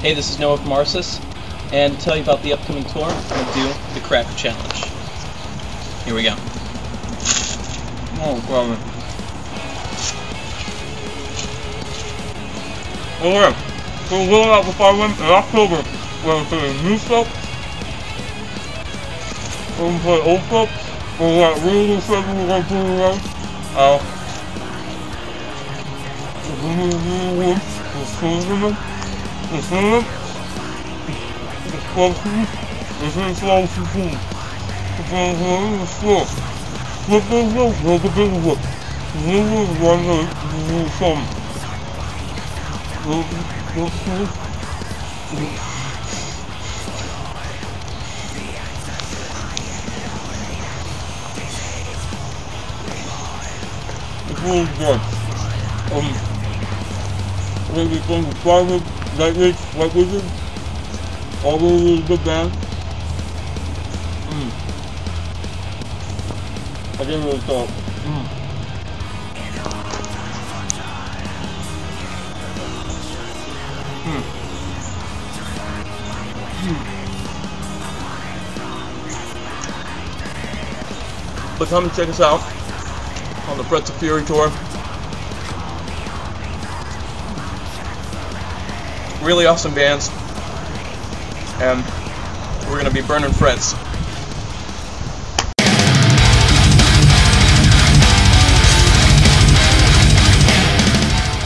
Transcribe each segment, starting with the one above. Hey, this is Noah from Arsis, and to tell you about the upcoming tour, I'm going to do the Cracker Challenge. Here we go. Oh, grommet. Alright, we're going out with Firewind in October. We're going to play new stuff. We're going to play old stuff. We're going to really stuff we're going to play around. We're going to be playing with Firewind, White Wizzard, all over the band. I gave it a thought. But come and check us out on the Frets of Fury tour. Really awesome bands, and we're going to be burning frets.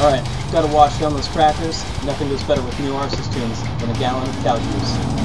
Alright, gotta wash down those crackers. Nothing goes better with new Arsis tunes than a gallon of cow juice.